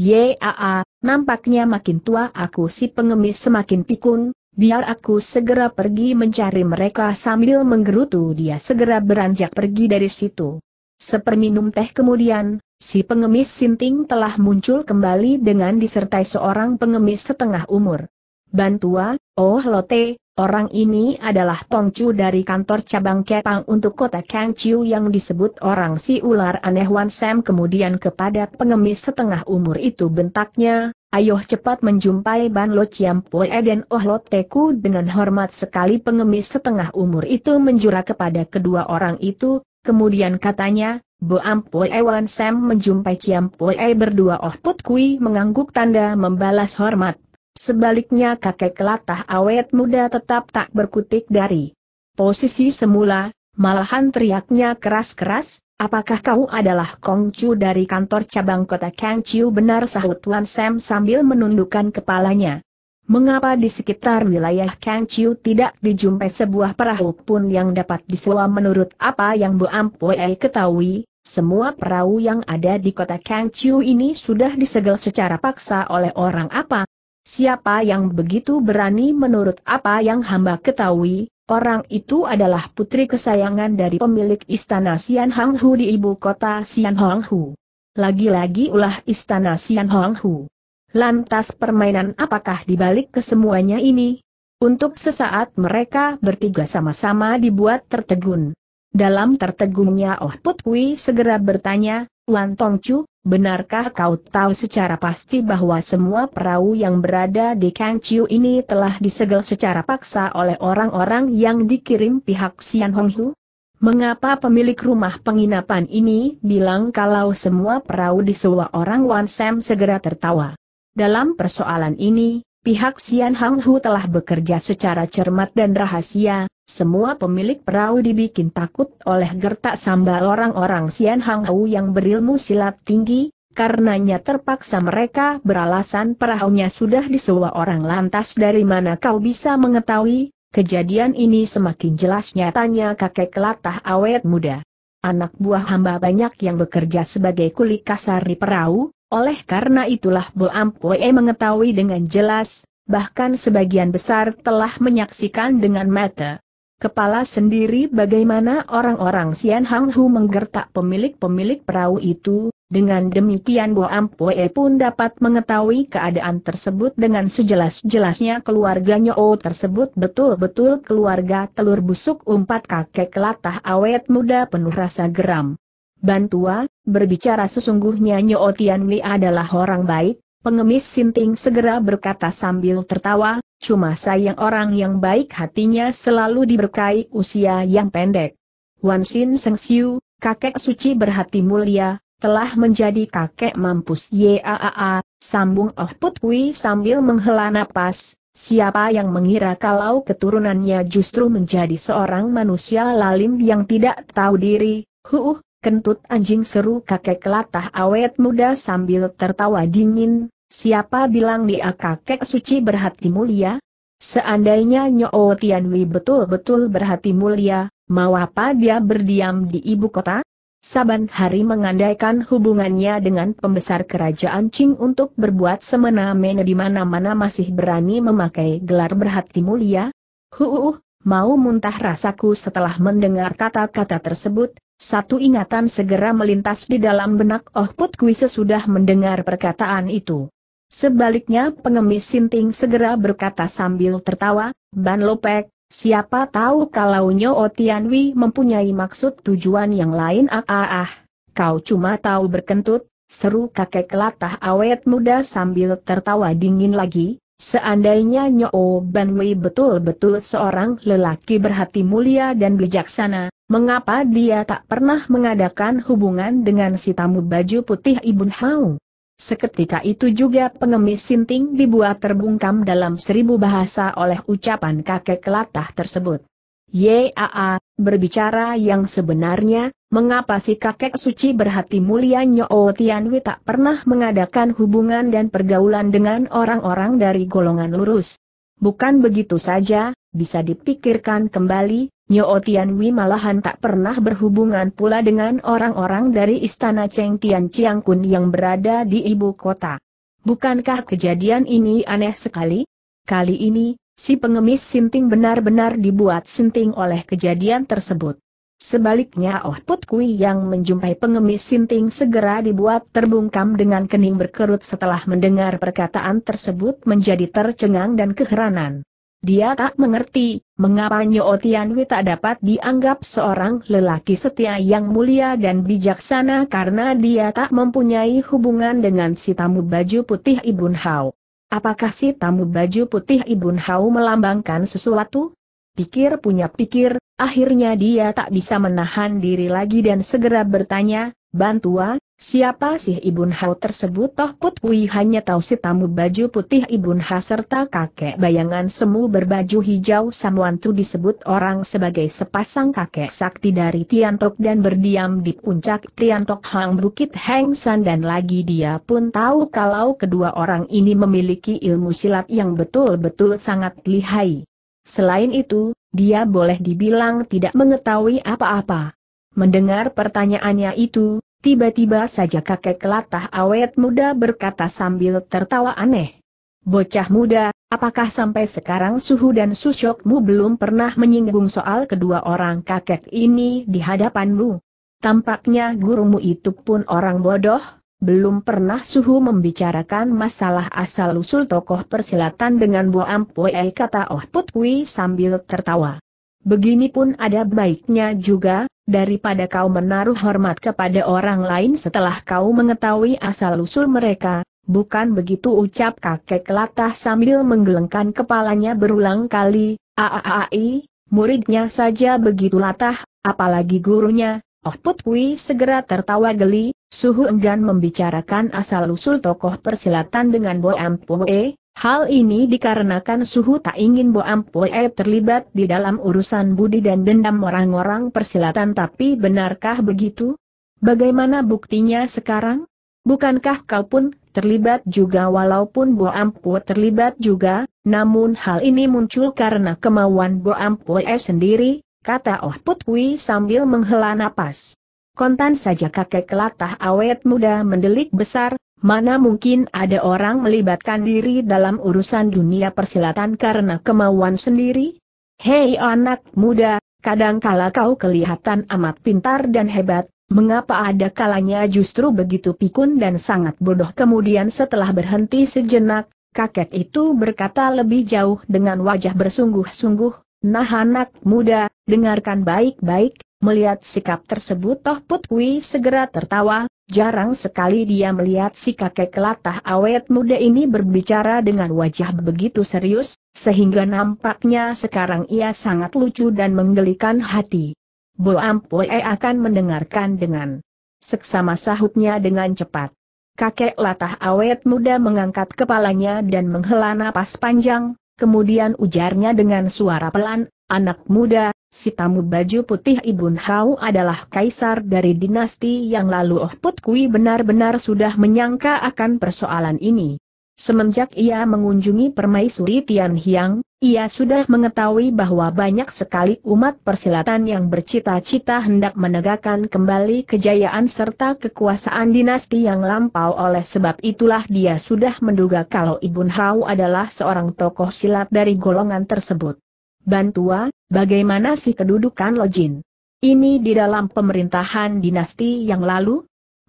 Yaa, nampaknya makin tua aku si pengemis semakin pikun. Biar aku segera pergi mencari mereka." Sambil menggerutu dia segera beranjak pergi dari situ. Seperminum teh kemudian, si pengemis sinting telah muncul kembali dengan disertai seorang pengemis setengah umur. "Bantua, Oh Lote, orang ini adalah Tongcu dari kantor cabang Kepang untuk kota Kangchiu yang disebut orang si ular aneh Wan Sam." Kemudian kepada pengemis setengah umur itu bentaknya, "Ayo cepat menjumpai Ban Lo Ciampoe dan Oh Loteku." Dengan hormat sekali pengemis setengah umur itu menjura kepada kedua orang itu, kemudian katanya, "Bo Ampoe Wan Sam menjumpai Ciampoe berdua." Oh Put Kui mengangguk tanda membalas hormat. Sebaliknya kakek kelatah awet muda tetap tak berkutik dari posisi semula, malahan teriaknya keras-keras, Apakah kau adalah Kongcu dari kantor cabang kota Kangciu? Benar, sahut Tuan Sam sambil menundukkan kepalanya. Mengapa di sekitar wilayah Kangciu tidak dijumpai sebuah perahu pun yang dapat disewa? Menurut apa yang Bu Ampue ketahui, semua perahu yang ada di kota Kangciu ini sudah disegel secara paksa oleh orang apa? Siapa yang begitu berani? Menurut apa yang hamba ketahui, orang itu adalah putri kesayangan dari pemilik istana Xianhonghu di ibu kota Xianhonghu. Lagi-lagi ulah istana Xianhonghu. Lantas permainan apakah dibalik kesemuanya ini? Untuk sesaat mereka bertiga sama-sama dibuat tertegun. Dalam tertegunnya Oh Put Kui segera bertanya, Tuan Tongcu, benarkah kau tahu secara pasti bahwa semua perahu yang berada di Kangciu ini telah disegel secara paksa oleh orang-orang yang dikirim pihak Xianhonghu? Mengapa pemilik rumah penginapan ini bilang kalau semua perahu disewa orang? Wan Sam segera tertawa. Dalam persoalan ini, pihak Xianhonghu telah bekerja secara cermat dan rahasia. Semua pemilik perahu dibikin takut oleh gertak sambal orang-orang Xianhonghu yang berilmu silat tinggi, karenanya terpaksa mereka beralasan perahunya sudah disewa orang. Lantas dari mana kau bisa mengetahui? Kejadian ini semakin jelas nyatanya kakek latah awet muda. Anak buah hamba banyak yang bekerja sebagai kuli kasar di perahu, oleh karena itulah Bu Ampue mengetahui dengan jelas, bahkan sebagian besar telah menyaksikan dengan mata kepala sendiri bagaimana orang-orang Xianhonghu menggertak pemilik-pemilik perahu itu. Dengan demikian Bu Ampue pun dapat mengetahui keadaan tersebut dengan sejelas-jelasnya. Keluarganya O tersebut betul-betul keluarga telur busuk umpat kakek latah awet muda penuh rasa geram. Bantua, berbicara sesungguhnya Nyo Tianwi adalah orang baik, pengemis Sinting segera berkata sambil tertawa, cuma sayang orang yang baik hatinya selalu diberkai usia yang pendek. Wan Sin Seng Siu, kakek suci berhati mulia, telah menjadi kakek mampus. Yaa, sambung Oh Put Kui sambil menghela napas, siapa yang mengira kalau keturunannya justru menjadi seorang manusia lalim yang tidak tahu diri. Huh, kentut anjing, seru kakek latah awet muda sambil tertawa dingin. Siapa bilang dia kakek suci berhati mulia? Seandainya Nyo Tianwi betul-betul berhati mulia, mau apa dia berdiam di ibu kota? Saban hari mengandaikan hubungannya dengan pembesar kerajaan Qing untuk berbuat semena-mena, di mana-mana masih berani memakai gelar berhati mulia. Huh, mau muntah rasaku setelah mendengar kata-kata tersebut. Satu ingatan segera melintas di dalam benak Oh Put Kui sesudah mendengar perkataan itu. Sebaliknya pengemis Sinting segera berkata sambil tertawa, Ban Lopek, siapa tahu kalau Nyo Tianwi mempunyai maksud tujuan yang lain. ah ah ah, kau cuma tahu berkentut, seru kakek latah awet muda sambil tertawa dingin lagi, seandainya Nyo Banwi betul-betul seorang lelaki berhati mulia dan bijaksana, mengapa dia tak pernah mengadakan hubungan dengan si tamu baju putih Ibun Hao? Seketika itu juga pengemis Sinting dibuat terbungkam dalam seribu bahasa oleh ucapan kakek latah tersebut. Yaa, berbicara yang sebenarnya, mengapa si kakek suci berhati mulia Nyo Tianwi tak pernah mengadakan hubungan dan pergaulan dengan orang-orang dari golongan lurus? Bukan begitu saja, bisa dipikirkan kembali, Nyo Tianwi malahan tak pernah berhubungan pula dengan orang-orang dari istana Cheng Tian Chiang Kun yang berada di ibu kota. Bukankah kejadian ini aneh sekali? Kali ini, si pengemis Sinting benar-benar dibuat sinting oleh kejadian tersebut. Sebaliknya Oh Put Kui yang menjumpai pengemis Sinting segera dibuat terbungkam dengan kening berkerut setelah mendengar perkataan tersebut, menjadi tercengang dan keheranan. Dia tak mengerti, mengapa Nyo Tianwi tak dapat dianggap seorang lelaki setia yang mulia dan bijaksana karena dia tak mempunyai hubungan dengan si tamu baju putih Ibun Hao. Apakah si tamu baju putih Ibun Hao melambangkan sesuatu? Pikir punya pikir, akhirnya dia tak bisa menahan diri lagi dan segera bertanya, Bantua, Siapa sih Ibun Hao tersebut? Toh Put Kui hanya tahu si tamu baju putih Ibun Hao serta kakek bayangan semu berbaju hijau Samuantu disebut orang sebagai sepasang kakek sakti dari Tiantok dan berdiam di puncak Tiantok Hang Bukit Heng San, dan lagi dia pun tahu kalau kedua orang ini memiliki ilmu silat yang betul-betul sangat lihai. Selain itu, dia boleh dibilang tidak mengetahui apa-apa. Mendengar pertanyaannya itu, tiba-tiba saja kakek kelatah awet muda berkata sambil tertawa aneh. Bocah muda, apakah sampai sekarang suhu dan susyokmu belum pernah menyinggung soal kedua orang kakek ini di hadapanmu? Tampaknya gurumu itu pun orang bodoh, belum pernah suhu membicarakan masalah asal-usul tokoh persilatan dengan Bu Ampue, kata Oh Put Kui sambil tertawa. Begini pun ada baiknya juga, daripada kau menaruh hormat kepada orang lain setelah kau mengetahui asal-usul mereka, bukan begitu? Ucap kakek latah sambil menggelengkan kepalanya berulang kali. Aaai, muridnya saja begitu latah, apalagi gurunya. Oh Put Kui segera tertawa geli, suhu enggan membicarakan asal-usul tokoh persilatan dengan Bo Ampue. Hal ini dikarenakan suhu tak ingin Bo Ampue terlibat di dalam urusan budi dan dendam orang-orang persilatan. Tapi benarkah begitu? Bagaimana buktinya sekarang? Bukankah kau pun terlibat juga? Walaupun Bo Ampue terlibat juga, namun hal ini muncul karena kemauan Bo Ampue sendiri, kata Oh Put Kui sambil menghela napas. Kontan saja kakek kelatah awet muda mendelik besar. Mana mungkin ada orang melibatkan diri dalam urusan dunia persilatan karena kemauan sendiri? Hei anak muda, kadangkala kau kelihatan amat pintar dan hebat, mengapa ada kalanya justru begitu pikun dan sangat bodoh? Kemudian setelah berhenti sejenak, kakek itu berkata lebih jauh dengan wajah bersungguh-sungguh, nah anak muda, dengarkan baik-baik. Melihat sikap tersebut Toh Put Kui segera tertawa. Jarang sekali dia melihat si kakek kelatah awet muda ini berbicara dengan wajah begitu serius, sehingga nampaknya sekarang ia sangat lucu dan menggelikan hati. Bo Ampue akan mendengarkan dengan seksama, sahutnya dengan cepat. Kakek latah awet muda mengangkat kepalanya dan menghela napas panjang, kemudian ujarnya dengan suara pelan, anak muda, si tamu baju putih Ibun Hao adalah kaisar dari dinasti yang lalu. Oh Put Kui benar-benar sudah menyangka akan persoalan ini. Semenjak ia mengunjungi permaisuri Tian Hiang, ia sudah mengetahui bahwa banyak sekali umat persilatan yang bercita-cita hendak menegakkan kembali kejayaan serta kekuasaan dinasti yang lampau. Oleh sebab itulah dia sudah menduga kalau Ibun Hao adalah seorang tokoh silat dari golongan tersebut. Bantua, bagaimana sih kedudukan Lojin ini di dalam pemerintahan dinasti yang lalu?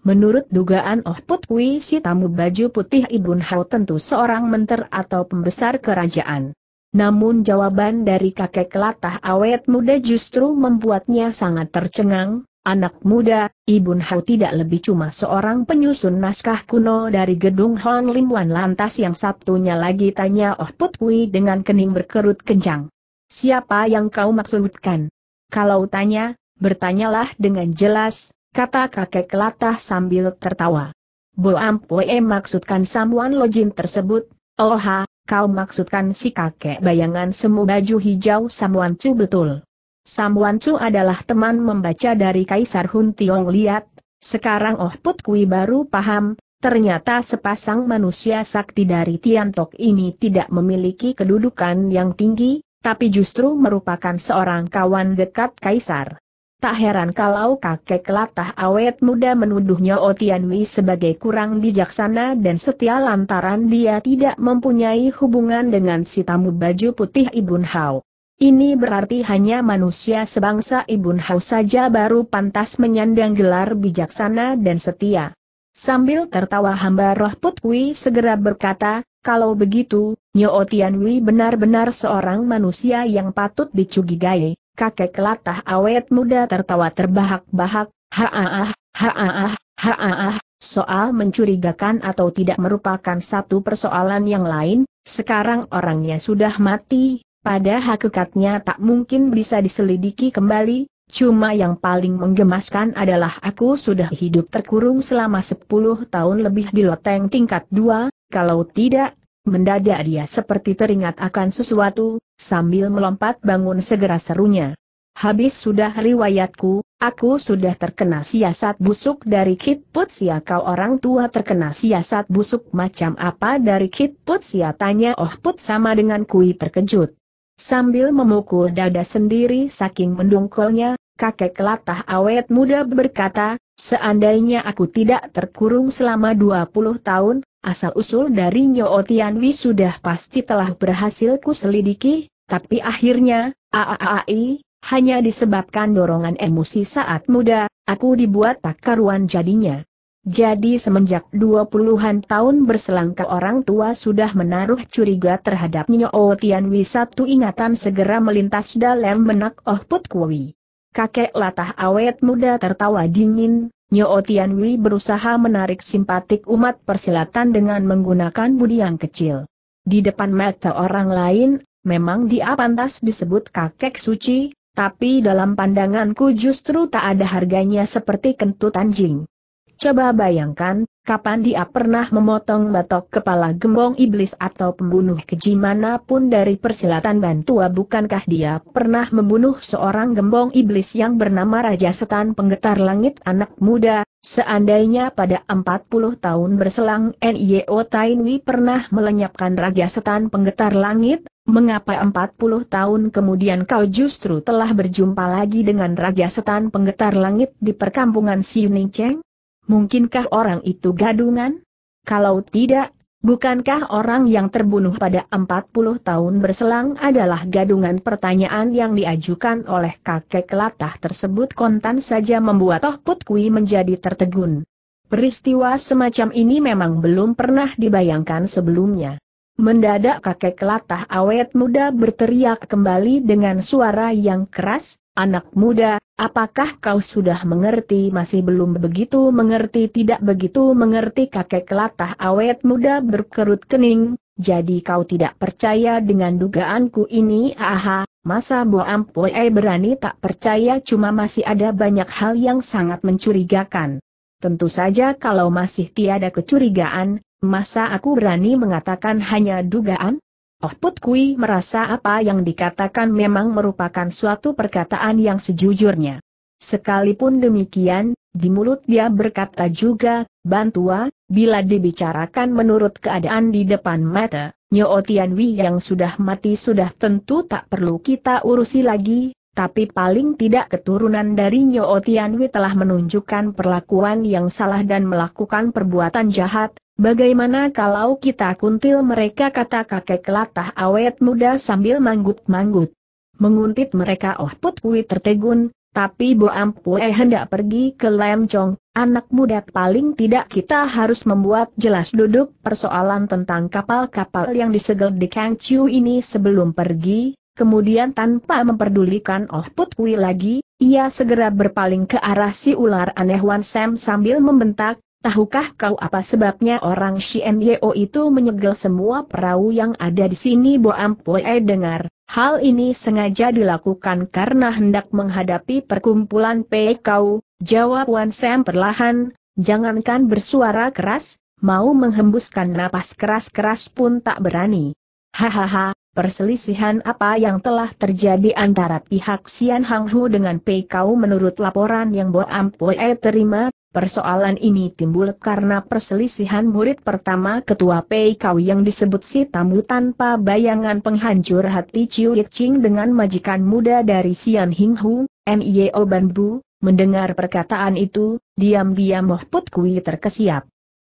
Menurut dugaan Oh Put Kui, si tamu baju putih Ibun Hao tentu seorang mentor atau pembesar kerajaan. Namun jawaban dari kakek kelatah awet muda justru membuatnya sangat tercengang. Anak muda, Ibun Hao tidak lebih cuma seorang penyusun naskah kuno dari gedung Hon Lim Wan. Lantas yang satunya lagi, tanya Oh Put Kui dengan kening berkerut kencang. Siapa yang kau maksudkan? Kalau tanya, bertanyalah dengan jelas, kata kakek kelatah sambil tertawa. Bo Ampue maksudkan Samuan Lojin tersebut. Oh ha, kau maksudkan si kakek bayangan semu baju hijau Samuan Chu, betul. Samuan Chu adalah teman membaca dari Kaisar Hun Tiong Liat. Sekarang Oh Put Kui baru paham. Ternyata sepasang manusia sakti dari Tiantok ini tidak memiliki kedudukan yang tinggi, tapi justru merupakan seorang kawan dekat kaisar. Tak heran kalau kakek kelatah awet muda menuduhnya O Tianwi sebagai kurang bijaksana dan setia lantaran dia tidak mempunyai hubungan dengan si tamu baju putih Ibun Hao. Ini berarti hanya manusia sebangsa Ibun Hao saja baru pantas menyandang gelar bijaksana dan setia. Sambil tertawa hamba Roh Put Kui segera berkata, kalau begitu, Nyo Tianwi benar-benar seorang manusia yang patut dicurigai. Kakek kelatah awet muda tertawa terbahak-bahak, haaah, haaah, haaah, soal mencurigakan atau tidak merupakan satu persoalan yang lain, sekarang orangnya sudah mati, pada hakikatnya tak mungkin bisa diselidiki kembali. Cuma yang paling menggemaskan adalah aku sudah hidup terkurung selama sepuluh tahun lebih di loteng tingkat dua, kalau tidak, mendadak dia seperti teringat akan sesuatu, sambil melompat bangun segera serunya. Habis sudah riwayatku, aku sudah terkena siasat busuk dari Kit Putsia. Kau orang tua terkena siasat busuk macam apa dari Kit Putsia? Tanya Oh Put sama dengan Kui terkejut. Sambil memukul dada sendiri saking mendongkolnya, kakek kelatah awet muda berkata, seandainya aku tidak terkurung selama dua puluh tahun, asal-usul dari Nyo Tianwi sudah pasti telah berhasil kuselidiki, tapi akhirnya, aai, hanya disebabkan dorongan emosi saat muda, aku dibuat tak karuan jadinya. Jadi semenjak dua puluhan tahun berselang ke orang tua sudah menaruh curiga terhadap Nyo Tianwi. Satu ingatan segera melintas dalam benak Oh Put Kui. Kakek latah awet muda tertawa dingin. Nyo Tianwi berusaha menarik simpatik umat persilatan dengan menggunakan budi yang kecil. Di depan mata orang lain, memang dia pantas disebut kakek suci, tapi dalam pandanganku justru tak ada harganya seperti kentut anjing. Coba bayangkan, kapan dia pernah memotong batok kepala gembong iblis atau pembunuh keji manapun dari persilatan Bantua? Bukankah dia pernah membunuh seorang gembong iblis yang bernama Raja Setan Penggetar Langit anak muda? Seandainya pada empat puluh tahun berselang Nyo Tianwi pernah melenyapkan Raja Setan Penggetar Langit, mengapa empat puluh tahun kemudian kau justru telah berjumpa lagi dengan Raja Setan Penggetar Langit di perkampungan Siuniceng? Mungkinkah orang itu gadungan? Kalau tidak, bukankah orang yang terbunuh pada empat puluh tahun berselang adalah gadungan? Pertanyaan yang diajukan oleh kakek latah tersebut kontan saja membuat Oh Put Kui menjadi tertegun. Peristiwa semacam ini memang belum pernah dibayangkan sebelumnya. Mendadak kakek latah awet muda berteriak kembali dengan suara yang keras, anak muda, apakah kau sudah mengerti? Masih belum begitu mengerti. Tidak begitu mengerti. Kakek latah awet muda berkerut kening, jadi kau tidak percaya dengan dugaanku ini? Aha, masa Bo Ampoi berani tak percaya? Cuma masih ada banyak hal yang sangat mencurigakan. Tentu saja kalau masih tiada kecurigaan, masa aku berani mengatakan hanya dugaan? Oh Put Kui merasa apa yang dikatakan memang merupakan suatu perkataan yang sejujurnya. Sekalipun demikian, di mulut dia berkata juga, Bantua, bila dibicarakan menurut keadaan di depan mata, Nyo Tianwi yang sudah mati sudah tentu tak perlu kita urusi lagi, tapi paling tidak keturunan dari Nyo Tianwi telah menunjukkan perlakuan yang salah dan melakukan perbuatan jahat. Bagaimana kalau kita kuntil mereka? Kata kakek latah awet muda sambil manggut-manggut. Menguntit mereka? Oh Put Kui tertegun, tapi Bo Ampue hendak pergi ke Lemcong, anak muda. Paling tidak kita harus membuat jelas duduk persoalan tentang kapal-kapal yang disegel di Kangciu ini sebelum pergi. Kemudian tanpa memperdulikan Oh Put Kui lagi, ia segera berpaling ke arah si ular aneh Wan Sam sambil membentak, tahukah kau apa sebabnya orang Xianyeo itu menyegel semua perahu yang ada di sini? Bo Ampoi dengar, hal ini sengaja dilakukan karena hendak menghadapi perkumpulan P K U, jawab Wan Sam perlahan, jangankan bersuara keras, mau menghembuskan napas keras-keras pun tak berani. Hahaha, perselisihan apa yang telah terjadi antara pihak Xian Hanghu dengan P K U? Menurut laporan yang Bo Ampoi terima, persoalan ini timbul karena perselisihan murid pertama ketua P K W yang disebut si tamu tanpa bayangan penghancur hati Ciu Yicing dengan majikan muda dari Xian Hinghu, Nio Banbu. Mendengar perkataan itu, diam-diam Oh Put Kui terkesiap.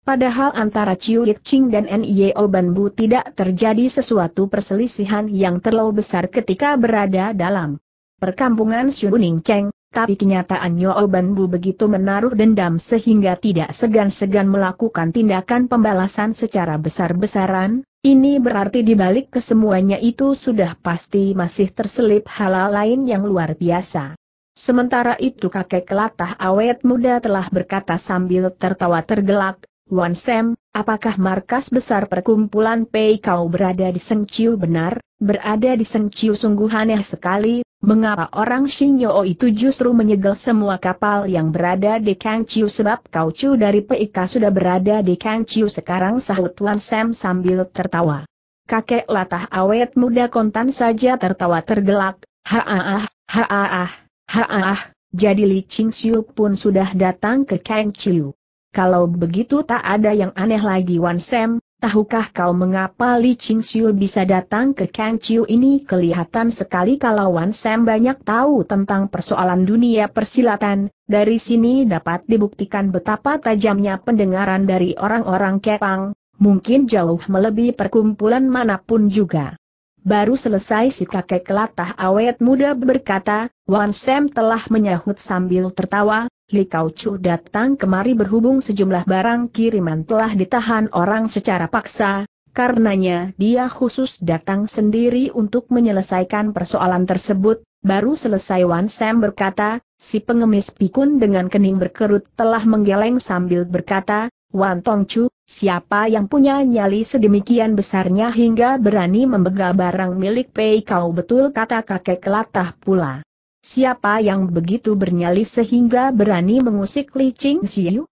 Padahal antara Ciu Yicing dan Nio Banbu tidak terjadi sesuatu perselisihan yang terlalu besar ketika berada dalam perkampungan Siuning Cheng. Tapi kenyataan Nyo Banbu begitu menaruh dendam sehingga tidak segan-segan melakukan tindakan pembalasan secara besar-besaran. Ini berarti dibalik kesemuanya itu sudah pasti masih terselip hal lain yang luar biasa. Sementara itu kakek latah awet muda telah berkata sambil tertawa tergelak, Wan Sam, apakah markas besar perkumpulan P K U berada di Sengciu? Benar, berada di Sengciu. Sungguh aneh sekali, Mengapa orang Xingyao itu justru menyegel semua kapal yang berada di Kangqiu? Sebab Kau Chu dari P I K sudah berada di Kangqiu sekarang, sahut Tuan Sam sambil tertawa. Kakek latah awet muda kontan saja tertawa tergelak, ha-ah, ha-ah, ha-ah, jadi Li Qingxiu pun sudah datang ke Kangqiu. Kalau begitu tak ada yang aneh lagi. Wan Sam, tahukah kau mengapa Li Qingxiu bisa datang ke Kangqiu ini? Kelihatan sekali kalau Wan Sam banyak tahu tentang persoalan dunia persilatan. Dari sini dapat dibuktikan betapa tajamnya pendengaran dari orang-orang Kepang, mungkin jauh melebihi perkumpulan manapun juga. Baru selesai si kakek latah awet muda berkata, Wan Sam telah menyahut sambil tertawa, Li Kau Chu datang kemari berhubung sejumlah barang kiriman telah ditahan orang secara paksa, karenanya dia khusus datang sendiri untuk menyelesaikan persoalan tersebut. Baru selesai Wan Sam berkata, si pengemis pikun dengan kening berkerut telah menggeleng sambil berkata, Wan Tongcu, siapa yang punya nyali sedemikian besarnya hingga berani membegal barang milik Pei Kau? Betul kata kakek latah pula. Siapa yang begitu bernyali sehingga berani mengusik Li Qingxiu?